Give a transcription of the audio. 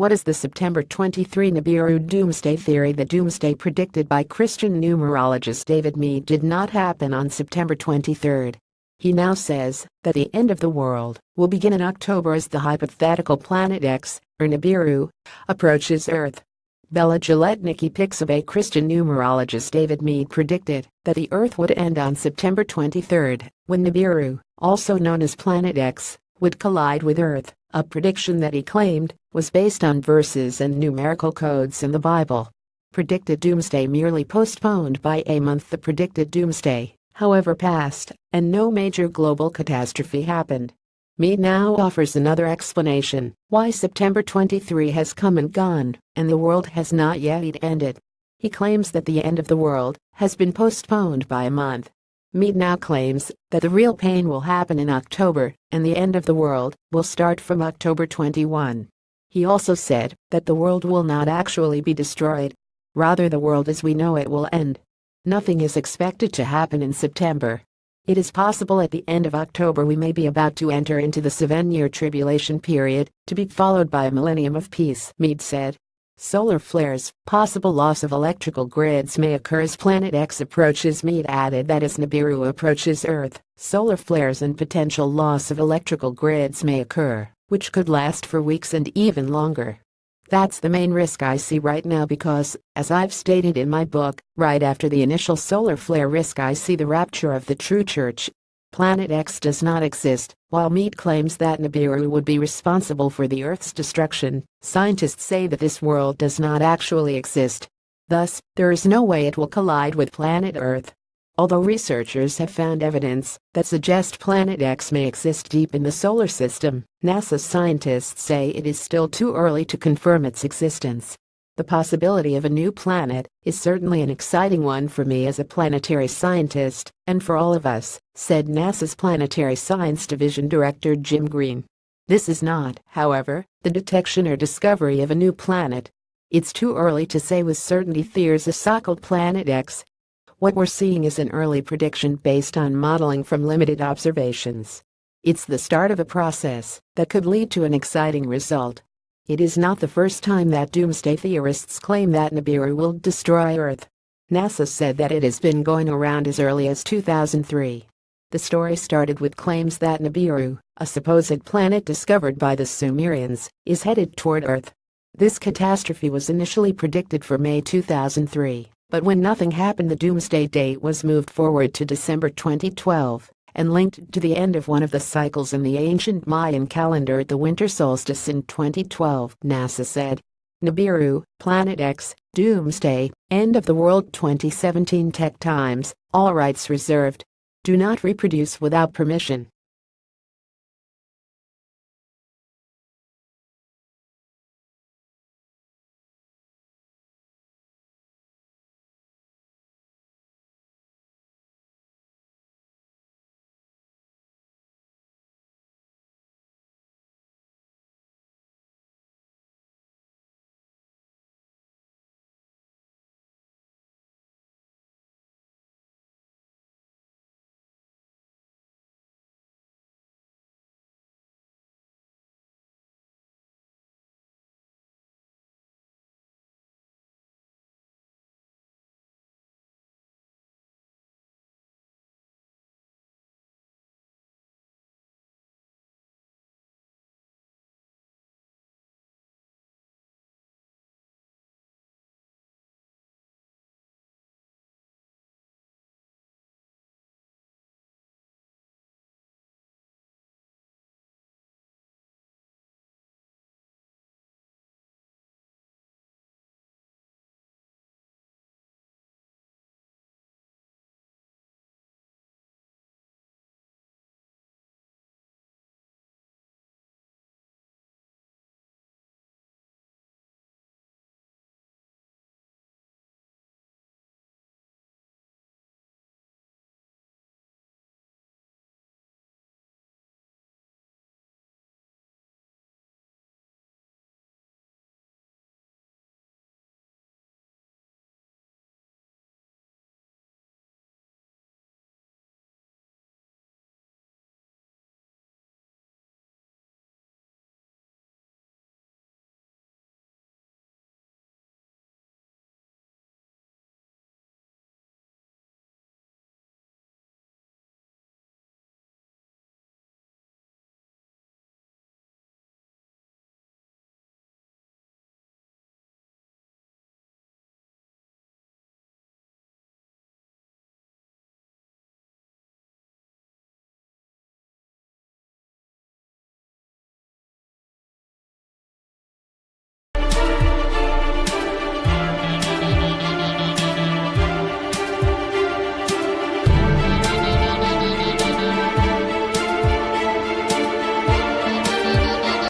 What is the September 23 Nibiru doomsday theory? The doomsday predicted by Christian numerologist David Meade did not happen on September 23. He now says that the end of the world will begin in October as the hypothetical Planet X, or Nibiru, approaches Earth. Bella Jeletnicki Pixabay. Christian numerologist David Meade predicted that the Earth would end on September 23, when Nibiru, also known as Planet X, would collide with Earth, a prediction that he claimed was based on verses and numerical codes in the Bible. Predicted doomsday merely postponed by a month. The predicted doomsday, however, passed, and no major global catastrophe happened. Meade now offers another explanation why September 23 has come and gone, and the world has not yet ended. He claims that the end of the world has been postponed by a month. Meade now claims that the real pain will happen in October, and the end of the world will start from October 21. He also said that the world will not actually be destroyed. Rather, the world as we know it will end. Nothing is expected to happen in September. It is possible at the end of October we may be about to enter into the seven-year tribulation period, to be followed by a millennium of peace, Meade said. Solar flares, possible loss of electrical grids may occur as Planet X approaches. Meade added that as Nibiru approaches Earth, solar flares and potential loss of electrical grids may occur, which could last for weeks and even longer. That's the main risk I see right now because, as I've stated in my book, right after the initial solar flare risk I see the rapture of the true church. Planet X does not exist. While Meade claims that Nibiru would be responsible for the Earth's destruction, scientists say that this world does not actually exist. Thus, there is no way it will collide with planet Earth. Although researchers have found evidence that suggests Planet X may exist deep in the solar system, NASA scientists say it is still too early to confirm its existence. The possibility of a new planet is certainly an exciting one for me as a planetary scientist, and for all of us, said NASA's Planetary Science Division Director Jim Green. This is not, however, the detection or discovery of a new planet. It's too early to say with certainty there's a so-called Planet X. What we're seeing is an early prediction based on modeling from limited observations. It's the start of a process that could lead to an exciting result. It is not the first time that doomsday theorists claim that Nibiru will destroy Earth. NASA said that it has been going around as early as 2003. The story started with claims that Nibiru, a supposed planet discovered by the Sumerians, is headed toward Earth. This catastrophe was initially predicted for May 2003. But when nothing happened, the doomsday date was moved forward to December 2012 and linked to the end of one of the cycles in the ancient Mayan calendar at the winter solstice in 2012, NASA said. Nibiru, Planet X, Doomsday, End of the World 2017. Tech Times, all rights reserved. Do not reproduce without permission.